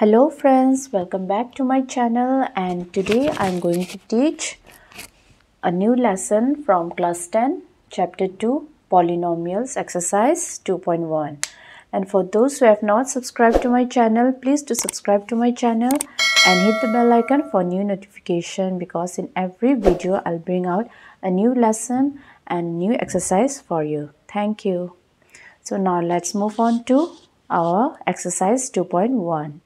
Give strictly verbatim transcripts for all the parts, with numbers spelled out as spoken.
Hello friends, welcome back to my channel, and today I am going to teach a new lesson from class ten chapter two polynomials exercise two point one. And for those who have not subscribed to my channel, please do subscribe to my channel and hit the bell icon for new notification, because in every video I'll bring out a new lesson and new exercise for you. Thank you. So now let's move on to our exercise two point one.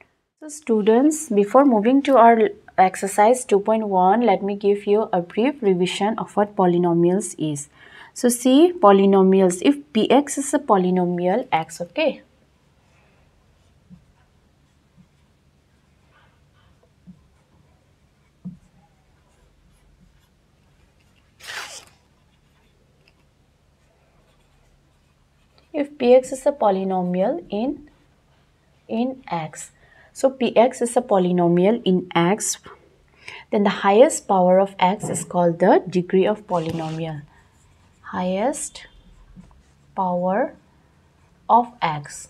So students, before moving to our exercise two point one, let me give you a brief revision of what polynomials is. So see, polynomials, if P x is a polynomial x, okay, if P x is a polynomial in in x, so P x is a polynomial in x, then the highest power of x is called the degree of polynomial. Highest power of x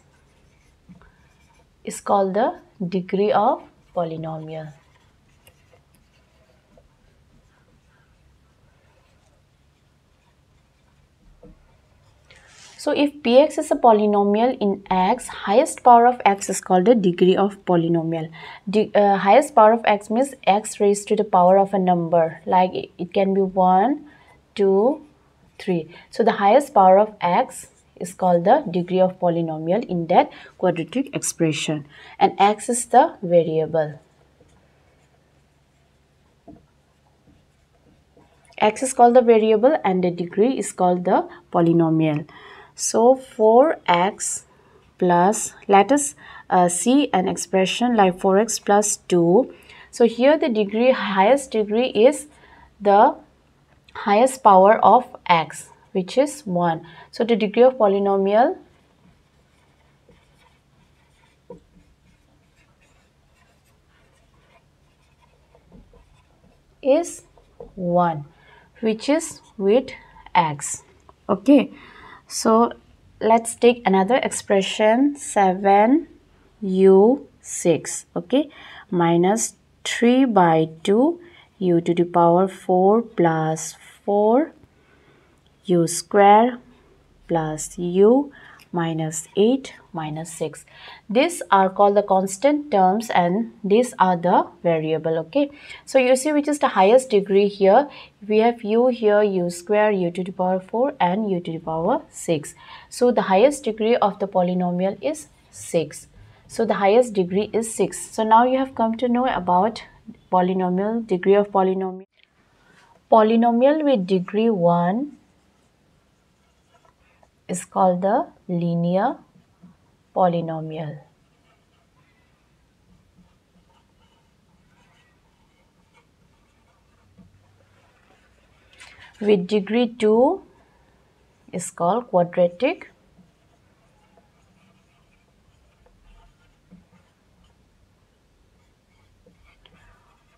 is called the degree of polynomial. So if P x is a polynomial in x, highest power of x is called the degree of polynomial. De uh, highest power of x means x raised to the power of a number, like it, it can be one, two, three. So the highest power of x is called the degree of polynomial in that quadratic expression, and x is the variable. X is called the variable and the degree is called the polynomial. So four x plus, let us uh, see an expression like four x plus two. So here the degree, highest degree is the highest power of x, which is one. So the degree of polynomial is one, which is with x. Okay. So let's take another expression, seven u six, okay, minus three by two u to the power four plus four u square plus u minus eight minus six. These are called the constant terms and these are the variable, okay. So you see which is the highest degree. Here we have u here, u square, u to the power four and u to the power six. So the highest degree of the polynomial is six. So the highest degree is six. So now you have come to know about polynomial, degree of polynomial. Polynomial with degree one is called the linear polynomial. With degree two is called quadratic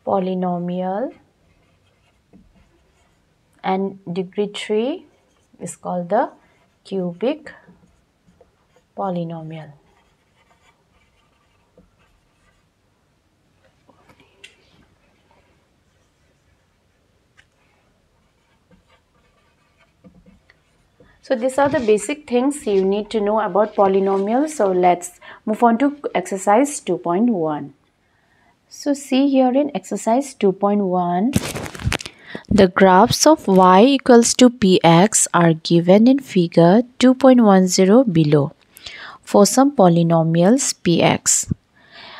polynomial, and degree three is called the cubic polynomial. So these are the basic things you need to know about polynomials. So let's move on to exercise two point one. So see here in exercise two point one, the graphs of y equals to P x are given in figure two point one zero below. For some polynomials P x,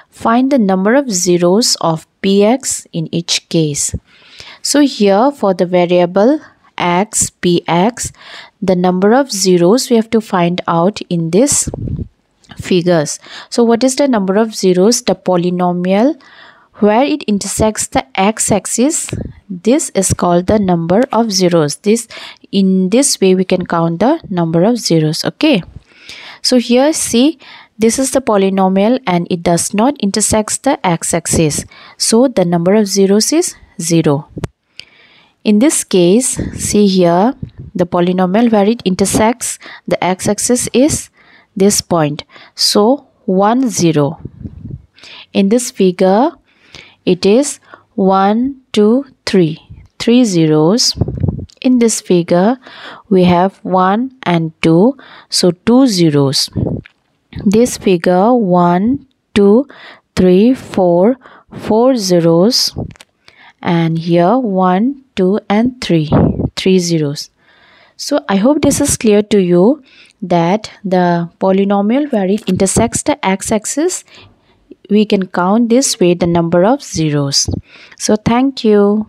find the number of zeros of P x in each case. So here for the variable x, P x, the number of zeros we have to find out in this figures. So what is the number of zeros? The polynomial where it intersects the x-axis, this is called the number of zeros. This, in this way we can count the number of zeros, okay. So here see, this is the polynomial and it does not intersect the x-axis, so the number of zeros is zero. In this case, see here, the polynomial where it intersects the x-axis is this point, so one zero. In this figure, it is one, two, three, three zeros. In this figure, we have one and two, so two zeros. This figure one, two, three, four, four zeros, and here one, two, and three, three zeros. So I hope this is clear to you that the polynomial where it intersects the x-axis, we can count this way the number of zeros. So thank you.